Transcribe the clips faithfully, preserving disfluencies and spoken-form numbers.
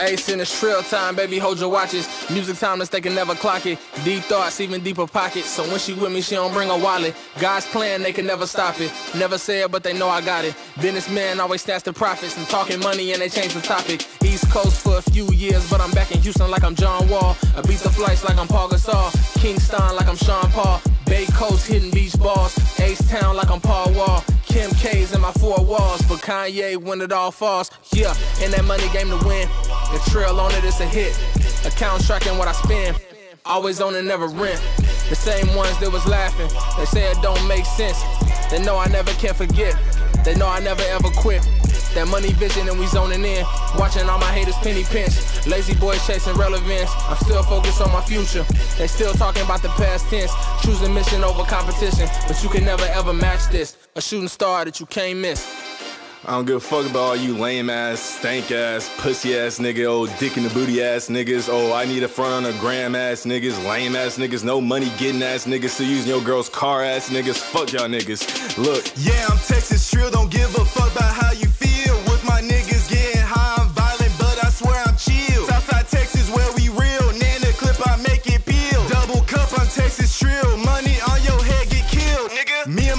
Ace in it's trail time, baby, hold your watches. Music timeless, they can never clock it. Deep thoughts, even deeper pockets. So when she with me, she don't bring a wallet. God's plan, they can never stop it. Never say it, but they know I got it. Businessman always snatch the profits. I'm talking money and they change the topic. East Coast for a few years, but I'm back in Houston like I'm John Wall. I beat the flights like I'm Paul Gasol. Kingston like I'm Sean Paul. Bay Coast hitting beach balls. Ace Town like I'm Paul Wall. Kim K's in my four walls, but Kanye when it all falls. Yeah, in that money game to win. The trail on it, it's a hit. Account tracking what I spend. Always on and never rent. The same ones that was laughing. They say it don't make sense. They know I never can forget. They know I never ever quit. That money vision and we zoning in. Watching all my haters penny pinch. Lazy boys chasing relevance. I'm still focused on my future. They still talking about the past tense. Choosing mission over competition. But you can never ever match this. A shooting star that you can't miss. I don't give a fuck about all you lame ass, stank ass, pussy ass nigga, old dick in the booty ass niggas. Oh, I need a front on a gram ass niggas, lame ass niggas, no money getting ass niggas, still using your girl's car ass niggas. Fuck y'all niggas. Look, yeah, I'm Texas Trill, don't give a fuck about how you feel.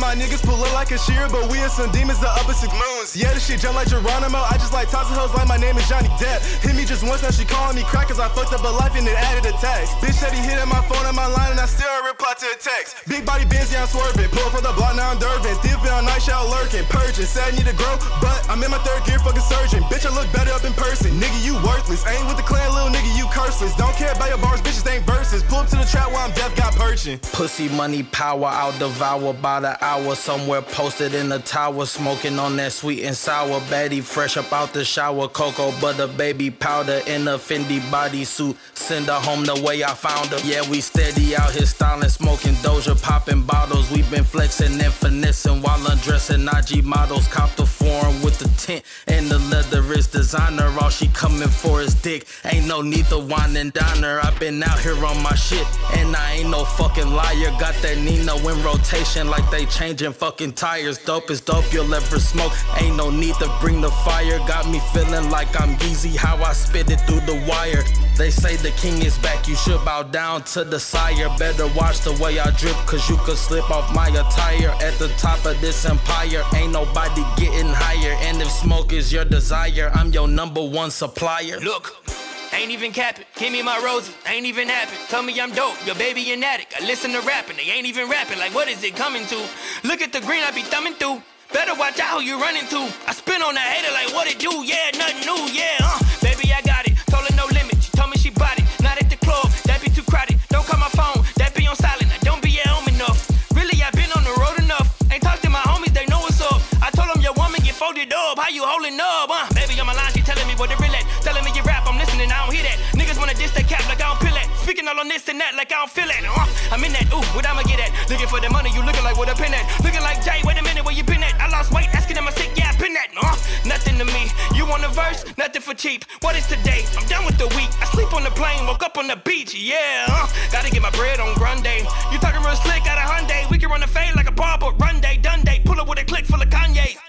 Niggas pull up like a shear, but we are some demons, the opposite moons. Yeah, this shit jump like Geronimo. I just like tossing hoes like my name is Johnny Depp. Hit me just once, now she calling me crack, cause I fucked up a life and it added a tax. Bitch said he hit at my phone on my line and I still reply to a text. Big body Benz, yeah, I'm swerving. Pull from the block, now I'm Durvin. Still been all night, y'all lurking. Purging, said I need to grow, but I'm in my third gear, fucking surgeon. Bitch, I look better up in person. Nigga, you worthless. Ain't with the clan, little nigga, you curseless. Don't care about your bars, bitches ain't verses. Pull up to the trap while I'm deaf, got perching. Pussy, money, power, I'll devour by the hour. Somewhere posted in the tower, smoking on that sweet and sour. Baddie fresh up out the shower, cocoa butter, baby powder in a Fendi bodysuit. Send her home the way I found her. Yeah, we steady out here styling, smoking Doja, popping bottles. We've been flexing and finessing while undressing I G models. Cop the forum with the tint and the leather is designer. All she coming for is dick. Ain't no need to wine and dine her. I've been out here on my shit, and I ain't no fucking liar. Got that Nino in rotation like they changed fucking tires. Dope is dope you'll ever smoke. Ain't no need to bring the fire. Got me feeling like I'm Yeezy, how I spit it through the wire. They say the king is back, you should bow down to the sire. Better watch the way I drip, cause you could slip off my attire. At the top of this empire, ain't nobody getting higher. And if smoke is your desire, I'm your number one supplier. Look, ain't even capping, give me my roses, ain't even happy. Tell me I'm dope, your baby an addict. I listen to rapping, they ain't even rapping. Like what is it coming to? Look at the green I be thumbing through. Better watch out who you running to. I spin on that hater like what it do, yeah, nothing new, yeah, uh baby I got it, told her no limit. She told me she bought it, not at the club, that be too crowded. Don't call my phone, that be on silent. I don't be at home enough. Really, I been on the road enough. Ain't talked to my homies, they know what's up. I told them your woman get folded up, how you holding up, uh baby on my line, she telling me what to relax. Telling me you rap, I'm listening, I don't hear that. Niggas wanna diss that cap like I don't feel that. Speaking all on this and that like I don't feel that. uh, I'm in that, ooh, what I'ma get at? Looking for the money, you looking like what a pin at. Looking like Jay, wait a minute, where you been at? I lost weight, asking am I sick, yeah, I pin that. uh, Nothing to me, you on the verse, nothing for cheap. What is today? I'm done with the week. I sleep on the plane, woke up on the beach, yeah. uh, Gotta get my bread on Grande. You talking real slick, out of Hyundai. We can run a fade like a bar, but run day, done day. Pull up with a click full of Kanye's.